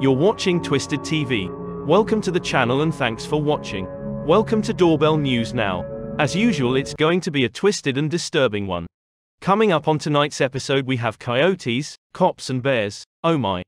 You're watching Twisted TV. Welcome to the channel and thanks for watching. Welcome to Doorbell News Now. As usual, it's going to be a twisted and disturbing one. Coming up on tonight's episode, we have coyotes, cops and bears. Oh my.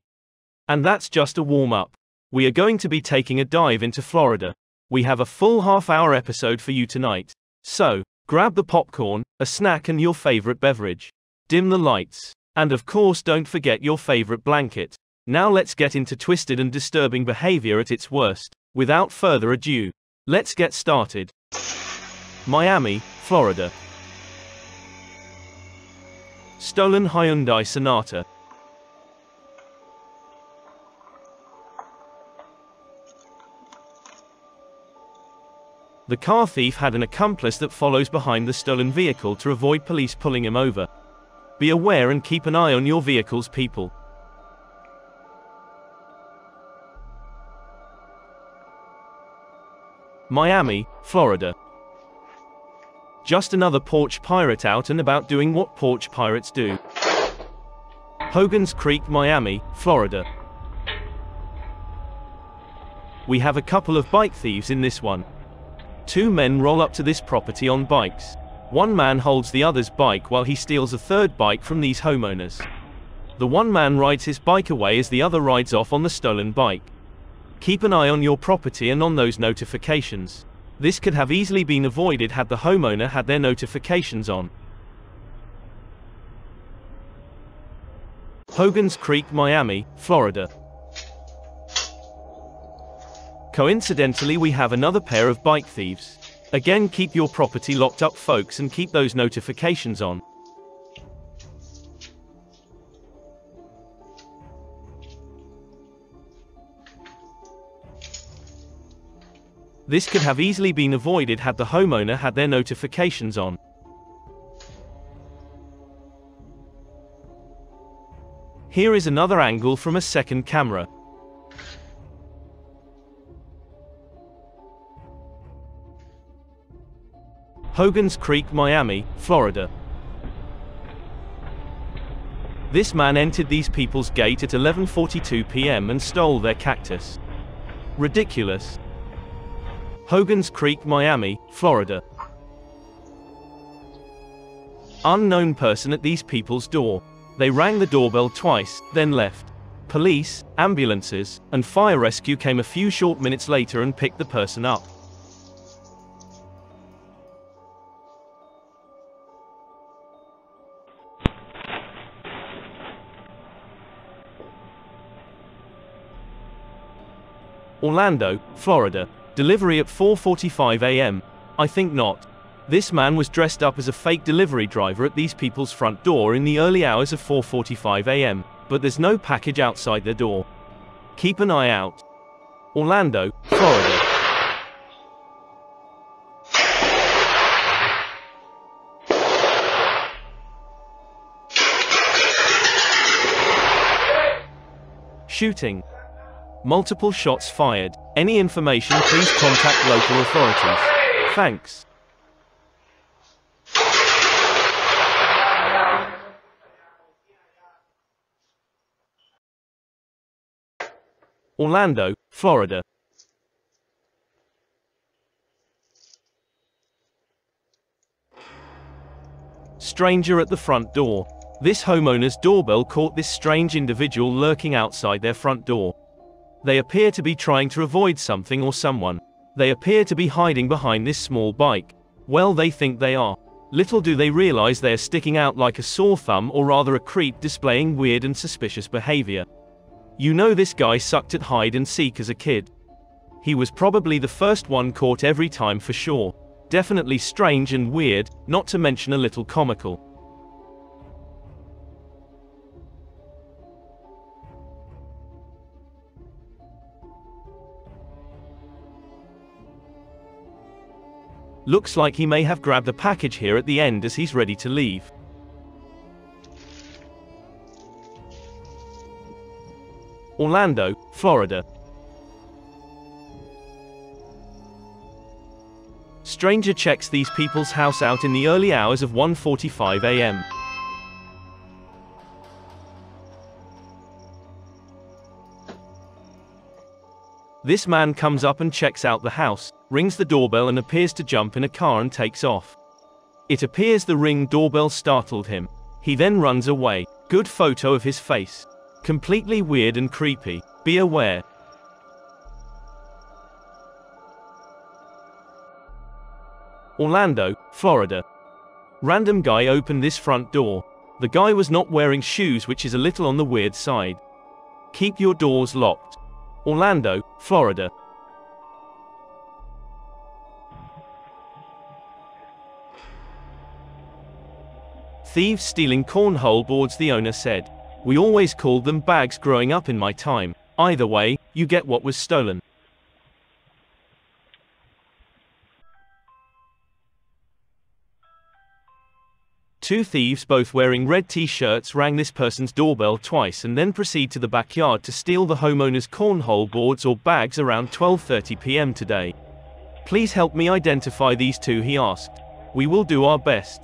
And that's just a warm-up. We are going to be taking a dive into Florida. We have a full half-hour episode for you tonight. So, grab the popcorn, a snack and your favorite beverage. Dim the lights. And of course, don't forget your favorite blanket. Now let's get into twisted and disturbing behavior at its worst. Without further ado, let's get started. Miami, Florida. Stolen Hyundai Sonata. The car thief had an accomplice that follows behind the stolen vehicle to avoid police pulling him over. Be aware and keep an eye on your vehicles, people. Miami, Florida. Just another porch pirate out and about doing what porch pirates do. Hogan's Creek, Miami, Florida. We have a couple of bike thieves in this one. Two men roll up to this property on bikes. One man holds the other's bike while he steals a third bike from these homeowners. The one man rides his bike away as the other rides off on the stolen bike. Keep an eye on your property and on those notifications. This could have easily been avoided had the homeowner had their notifications on. Hogan's Creek, Miami, Florida. Coincidentally, we have another pair of bike thieves. Again, keep your property locked up, folks, and keep those notifications on. This could have easily been avoided had the homeowner had their notifications on. Here is another angle from a second camera. Hogan's Creek, Miami, Florida. This man entered these people's gate at 11:42 p.m. and stole their cactus. Ridiculous. Hogan's Creek, Miami, Florida. Unknown person at these people's door. They rang the doorbell twice, then left. Police, ambulances, and fire rescue came a few short minutes later and picked the person up. Orlando, Florida. Delivery at 4:45 a.m. I think not. This man was dressed up as a fake delivery driver at these people's front door in the early hours of 4:45 a.m., but there's no package outside their door. Keep an eye out. Orlando, Florida. Shooting. Multiple shots fired. Any information, please contact local authorities. Thanks. Orlando, Florida. Stranger at the front door. This homeowner's doorbell caught this strange individual lurking outside their front door. They appear to be trying to avoid something or someone. They appear to be hiding behind this small bike. Well, they think they are. Little do they realize they are sticking out like a sore thumb, or rather a creep displaying weird and suspicious behavior. You know, this guy sucked at hide and seek as a kid. He was probably the first one caught every time for sure. Definitely strange and weird, not to mention a little comical. Looks like he may have grabbed a package here at the end as he's ready to leave. Orlando, Florida. Stranger checks these people's house out in the early hours of 1:45 a.m. This man comes up and checks out the house, rings the doorbell and appears to jump in a car and takes off. It appears the Ring doorbell startled him. He then runs away. Good photo of his face. Completely weird and creepy. Be aware. Orlando, Florida. Random guy opened this front door. The guy was not wearing shoes, which is a little on the weird side. Keep your doors locked. Orlando, Florida. Thieves stealing cornhole boards, the owner said. We always called them bags growing up in my time. Either way, you get what was stolen. Two thieves, both wearing red t-shirts, rang this person's doorbell twice and then proceed to the backyard to steal the homeowner's cornhole boards or bags around 12:30 p.m. today. Please help me identify these two, he asked. We will do our best.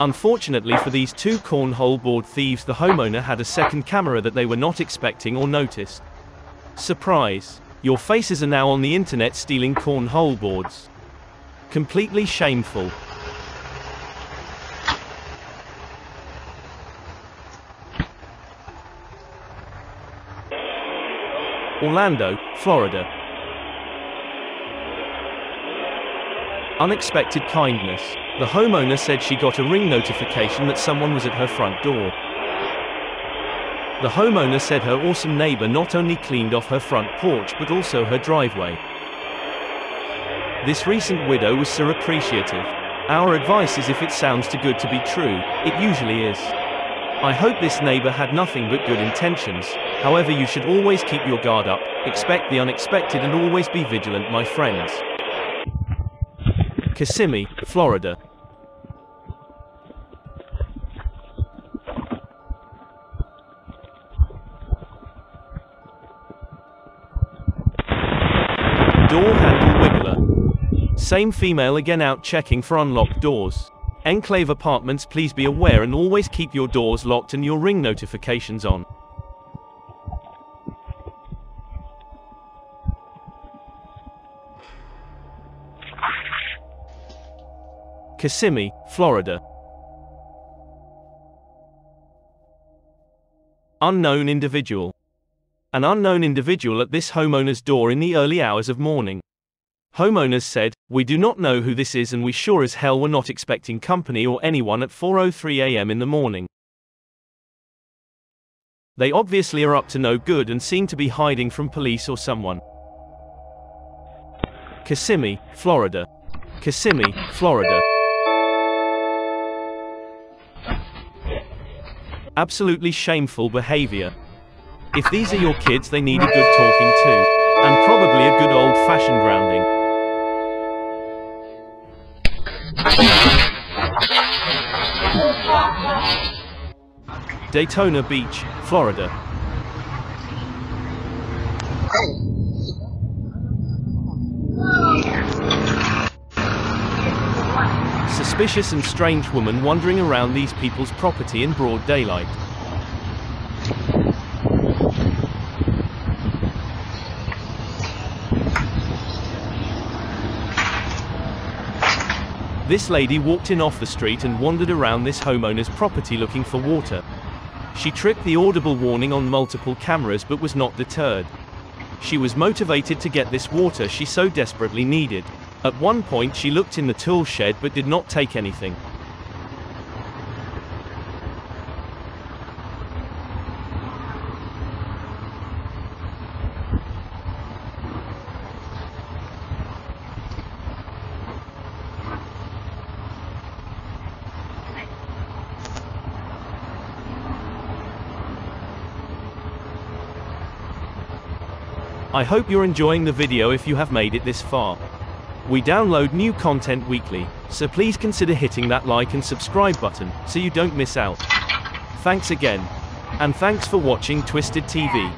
Unfortunately for these two cornhole board thieves, the homeowner had a second camera that they were not expecting or noticed. Surprise! Your faces are now on the internet stealing cornhole boards. Completely shameful. Orlando, Florida. Unexpected kindness. The homeowner said she got a Ring notification that someone was at her front door. The homeowner said her awesome neighbor not only cleaned off her front porch but also her driveway. This recent widow was so appreciative. Our advice is, if it sounds too good to be true, it usually is. I hope this neighbor had nothing but good intentions. However, you should always keep your guard up, expect the unexpected and always be vigilant, my friends. Kissimmee, Florida. Door handle wiggler. Same female again, out checking for unlocked doors. Enclave Apartments, please be aware and always keep your doors locked and your Ring notifications on. Kissimmee, Florida. Unknown individual. An unknown individual at this homeowner's door in the early hours of morning. Homeowners said, we do not know who this is and we sure as hell were not expecting company or anyone at 4:03 a.m. in the morning. They obviously are up to no good and seem to be hiding from police or someone. Kissimmee, Florida. Kissimmee, Florida. Absolutely shameful behavior. If these are your kids, they need a good talking to, and probably a good old-fashioned grounding. Daytona Beach, Florida. Suspicious and strange woman wandering around these people's property in broad daylight. This lady walked in off the street and wandered around this homeowner's property looking for water. She tripped the audible warning on multiple cameras but was not deterred. She was motivated to get this water she so desperately needed. At one point she looked in the tool shed but did not take anything. I hope you're enjoying the video if you have made it this far. We download new content weekly, so please consider hitting that like and subscribe button, so you don't miss out. Thanks again. And thanks for watching Twisted TV.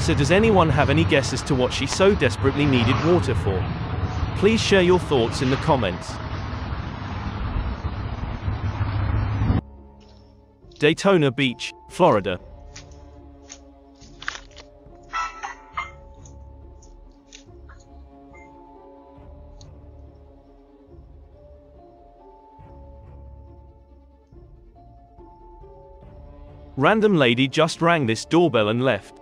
So does anyone have any guess as to what she so desperately needed water for? Please share your thoughts in the comments. Daytona Beach, Florida. Random lady just rang this doorbell and left.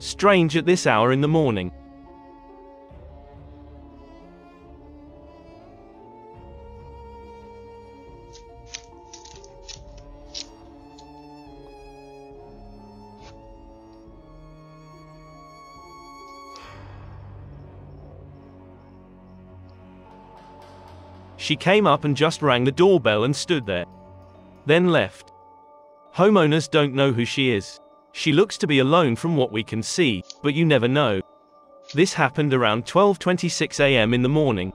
Strange at this hour in the morning. She came up and just rang the doorbell and stood there. Then left. Homeowners don't know who she is. She looks to be alone from what we can see, but you never know. This happened around 12:26 a.m. in the morning.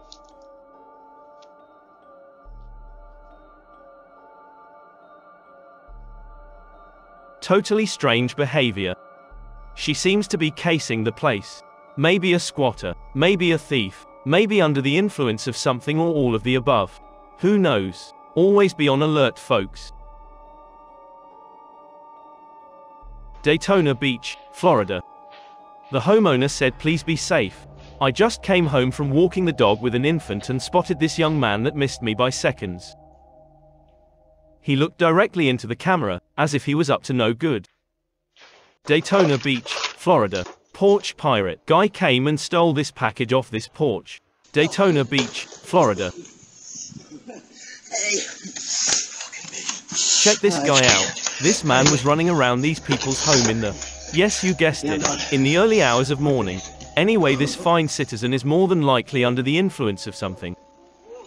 Totally strange behavior. She seems to be casing the place. Maybe a squatter, maybe a thief, maybe under the influence of something or all of the above. Who knows? Always be on alert, folks. Daytona Beach, Florida. The homeowner said, "Please be safe. I just came home from walking the dog with an infant and spotted this young man that missed me by seconds. He looked directly into the camera, as if he was up to no good." Daytona Beach, Florida. Porch pirate. Guy came and stole this package off this porch. Daytona Beach, Florida. Hey. Check this guy out. This man was running around these people's home in the, yes you guessed it, in the early hours of morning. Anyway, this fine citizen is more than likely under the influence of something.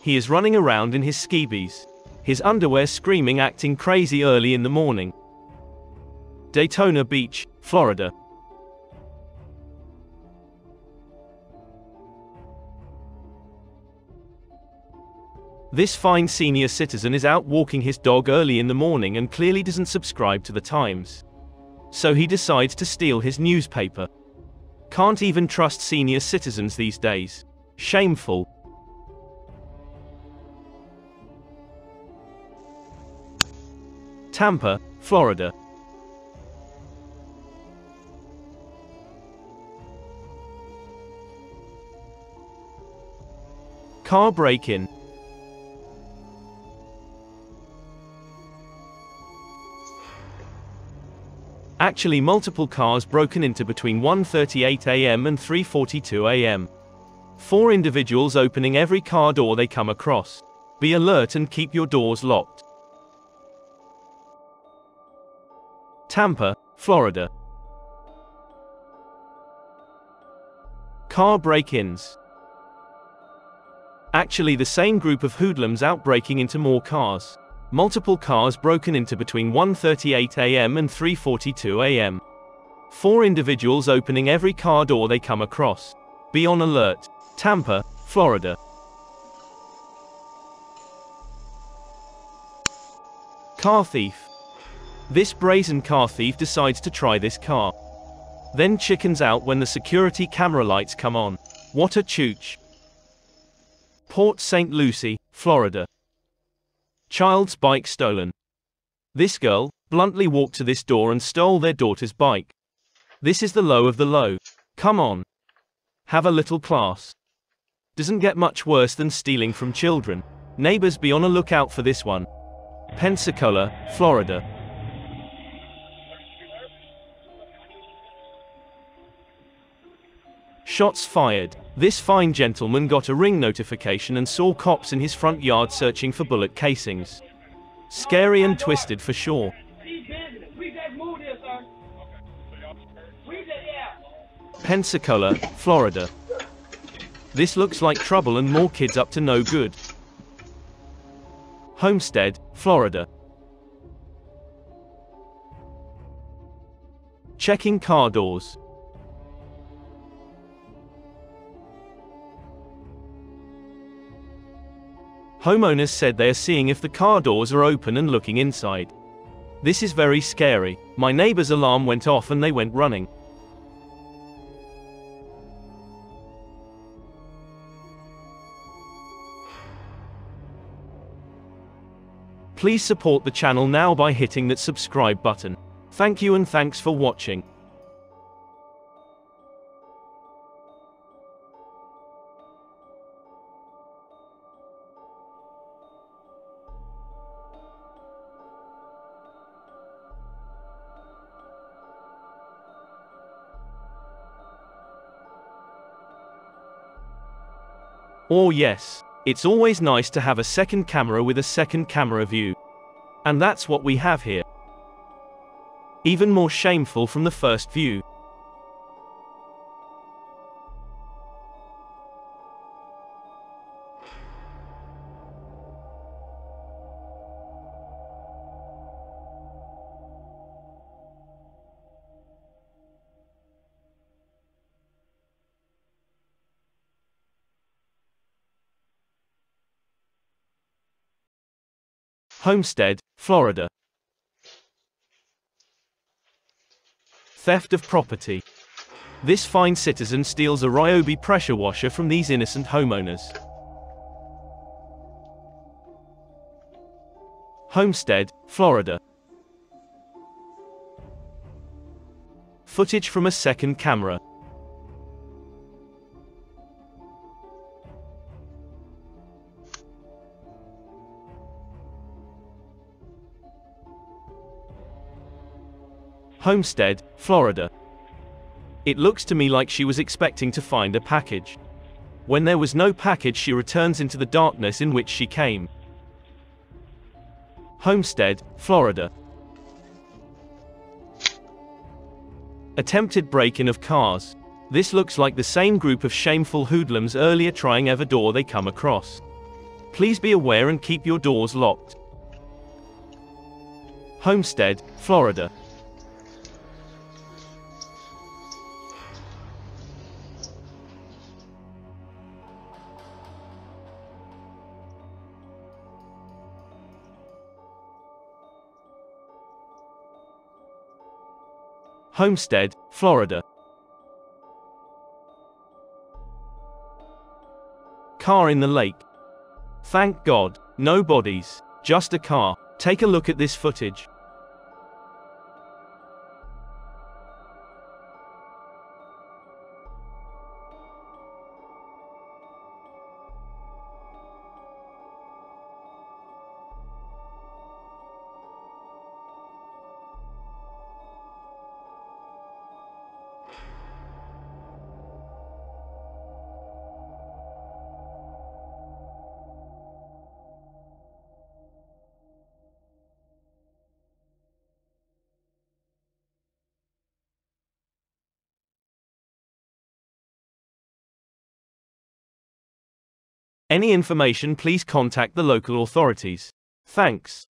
He is running around in his skibbies, his underwear, screaming, acting crazy early in the morning. Daytona Beach, Florida. This fine senior citizen is out walking his dog early in the morning and clearly doesn't subscribe to the Times. So he decides to steal his newspaper. Can't even trust senior citizens these days. Shameful. Tampa, Florida. Car break-in. Actually, multiple cars broken into between 1:38 a.m. and 3:42 a.m. 4 individuals opening every car door they come across. Be alert and keep your doors locked. Tampa, Florida. Car break-ins. Actually, the same group of hoodlums out breaking into more cars. Multiple cars broken into between 1:38 a.m. and 3:42 a.m. 4 individuals opening every car door they come across. Be on alert. Tampa, Florida. Car thief. This brazen car thief decides to try this car. Then chickens out when the security camera lights come on. What a chooch. Port St. Lucie, Florida. Child's bike stolen. This girl bluntly walked to this door and stole their daughter's bike. This is the low of the low. Come on. Have a little class. Doesn't get much worse than stealing from children. Neighbors, be on a lookout for this one. Pensacola, Florida. Shots fired. This fine gentleman got a Ring notification and saw cops in his front yard searching for bullet casings. Scary and twisted for sure. Pensacola, Florida. This looks like trouble and more kids up to no good. Homestead, Florida. Checking car doors. Homeowners said they are seeing if the car doors are open and looking inside. This is very scary. My neighbor's alarm went off and they went running. Please support the channel now by hitting that subscribe button. Thank you and thanks for watching. Oh yes, it's always nice to have a second camera with a second camera view. And that's what we have here. Even more shameful from the first view. Homestead, Florida. Theft of property. This fine citizen steals a Ryobi pressure washer from these innocent homeowners. Homestead, Florida. Footage from a second camera. Homestead, Florida. It looks to me like she was expecting to find a package. When there was no package, she returns into the darkness in which she came. Homestead, Florida. Attempted break-in of cars. This looks like the same group of shameful hoodlums earlier trying every door they come across. Please be aware and keep your doors locked. Homestead, Florida. Homestead, Florida. Car in the lake. Thank God, no bodies, just a car. Take a look at this footage. Any information, please contact the local authorities. Thanks.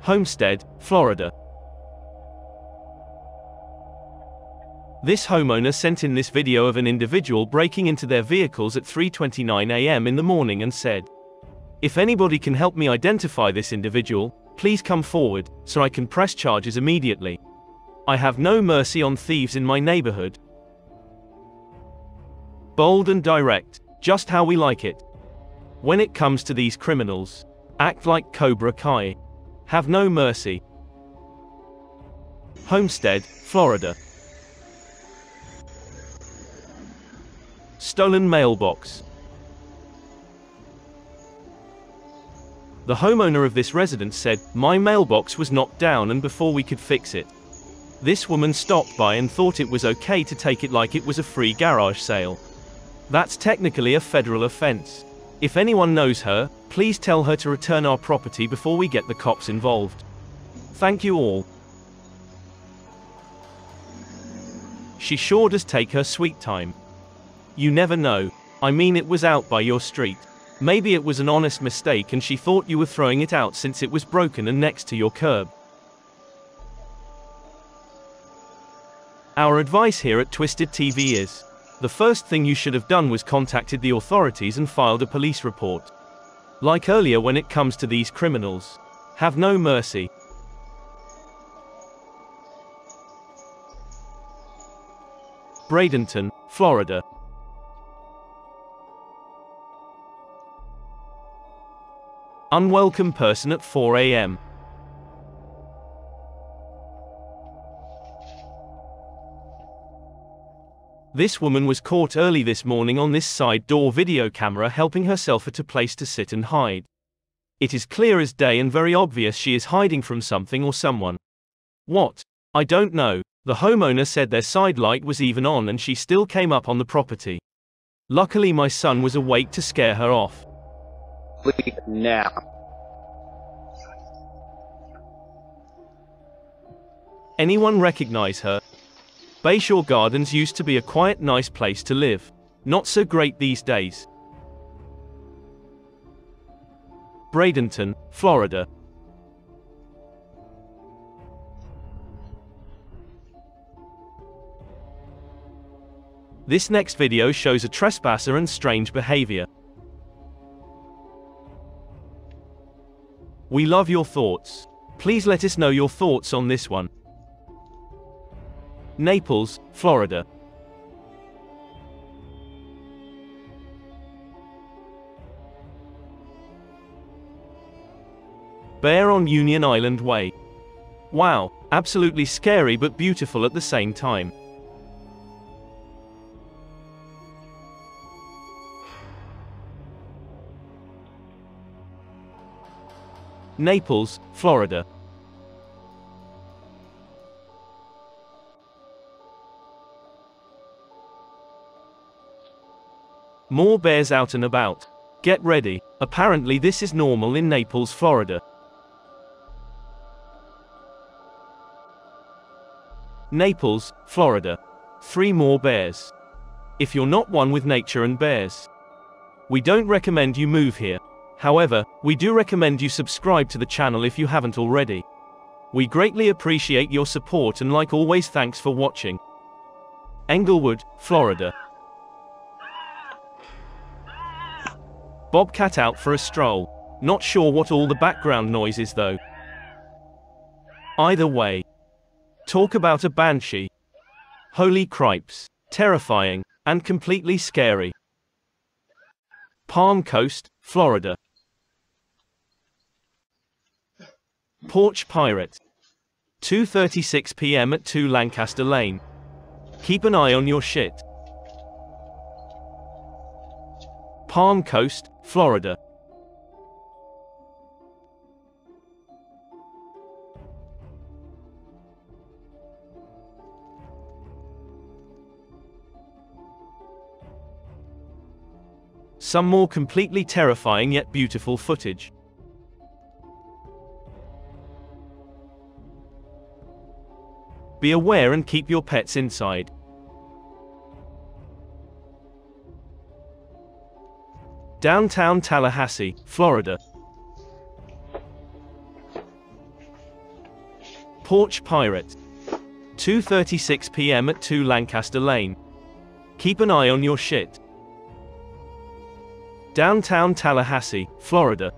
Homestead, Florida. This homeowner sent in this video of an individual breaking into their vehicles at 3:29 a.m. in the morning and said, "If anybody can help me identify this individual, please come forward, so I can press charges immediately. I have no mercy on thieves in my neighborhood." Bold and direct, just how we like it. When it comes to these criminals, act like Cobra Kai. Have no mercy. Homestead, Florida. Stolen mailbox. The homeowner of this residence said, "My mailbox was knocked down, and before we could fix it, this woman stopped by and thought it was okay to take it like it was a free garage sale. That's technically a federal offense. If anyone knows her, please tell her to return our property before we get the cops involved. Thank you all." She sure does take her sweet time. You never know. I mean, it was out by your street. Maybe it was an honest mistake and she thought you were throwing it out since it was broken and next to your curb. Our advice here at Twisted TV is, the first thing you should have done was contacted the authorities and filed a police report. Like earlier, when it comes to these criminals, have no mercy. Bradenton, Florida. Unwelcome person at 4 a.m. This woman was caught early this morning on this side door video camera helping herself at a place to sit and hide. It is clear as day and very obvious she is hiding from something or someone. What? I don't know. The homeowner said their side light was even on and she still came up on the property. Luckily my son was awake to scare her off. Now. Anyone recognize her? Bayshore Gardens used to be a quiet, nice place to live. Not so great these days. Bradenton, Florida. This next video shows a trespasser and strange behavior. We love your thoughts. Please let us know your thoughts on this one. Naples, Florida. Bear on Union Island Way. Wow, absolutely scary but beautiful at the same time. Naples, Florida. More bears out and about. Get ready. Apparently this is normal in Naples, Florida. Naples, Florida. 3 more bears. If you're not one with nature and bears, we don't recommend you move here. However, we do recommend you subscribe to the channel if you haven't already. We greatly appreciate your support and, like always, thanks for watching. Englewood, Florida. Bobcat out for a stroll. Not sure what all the background noise is though. Either way, talk about a banshee. Holy cripes. Terrifying, and completely scary. Palm Coast, Florida. Porch Pirate. 2:36 p.m. at 2 Lancaster Lane. Keep an eye on your shit. Palm Coast, Florida. Some more completely terrifying yet beautiful footage. Be aware and keep your pets inside. Downtown Tallahassee, Florida. Porch Pirate. 2:36 p.m. at 2 Lancaster Lane. Keep an eye on your shit. Downtown Tallahassee, Florida.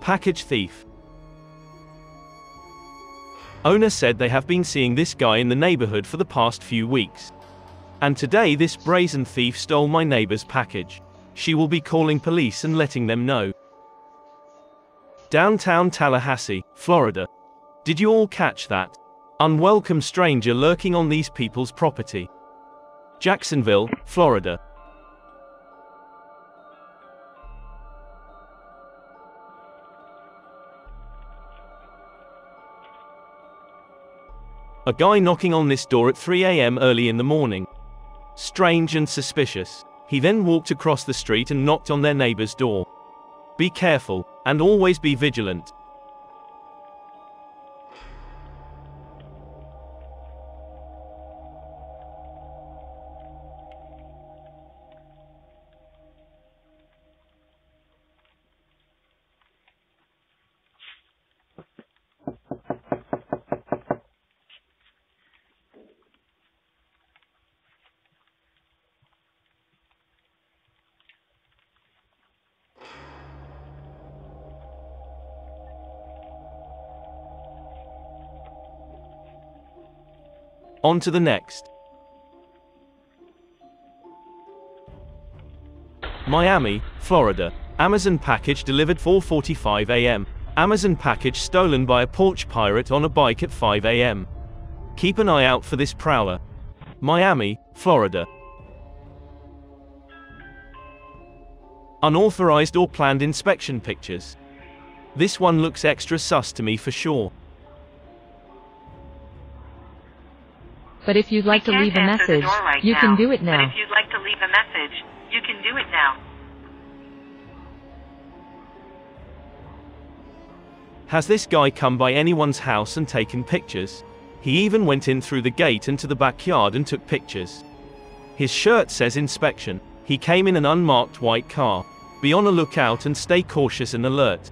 Package thief. Owner said they have been seeing this guy in the neighborhood for the past few weeks. And today this brazen thief stole my neighbor's package. She will be calling police and letting them know. Downtown Tallahassee, Florida. Did you all catch that? Unwelcome stranger lurking on these people's property. Jacksonville, Florida. A guy knocking on this door at 3 a.m. early in the morning. Strange and suspicious. He then walked across the street and knocked on their neighbor's door. Be careful, and always be vigilant. On to the next. Miami, Florida. Amazon package delivered 4:45 a.m. Amazon package stolen by a porch pirate on a bike at 5 a.m. Keep an eye out for this prowler. Miami, Florida. Unauthorized or planned inspection pictures. This one looks extra sus to me for sure. But if you'd like to leave a message, you can do it now. Has this guy come by anyone's house and taken pictures? He even went in through the gate and to the backyard and took pictures. His shirt says inspection. He came in an unmarked white car. Be on a lookout and stay cautious and alert.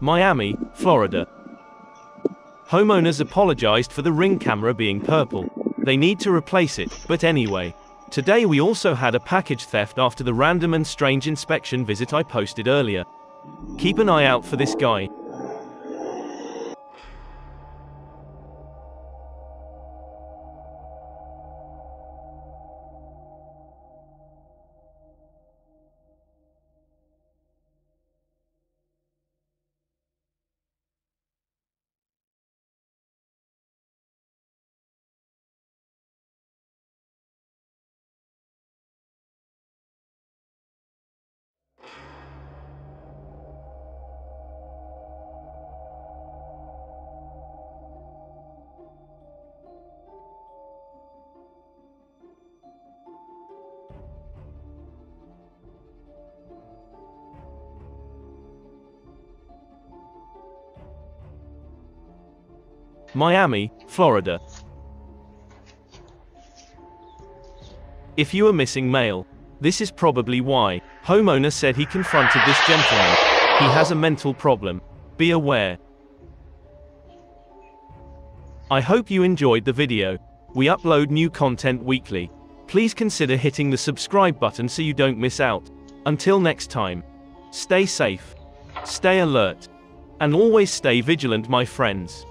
Miami, Florida. Homeowners apologized for the Ring camera being purple. They need to replace it, but anyway. Today we also had a package theft after the random and strange inspection visit I posted earlier. Keep an eye out for this guy. Miami, Florida. If you are missing mail, this is probably why. Homeowner said he confronted this gentleman. He has a mental problem. Be aware. I hope you enjoyed the video. We upload new content weekly. Please consider hitting the subscribe button so you don't miss out. Until next time. Stay safe. Stay alert. And always stay vigilant, my friends.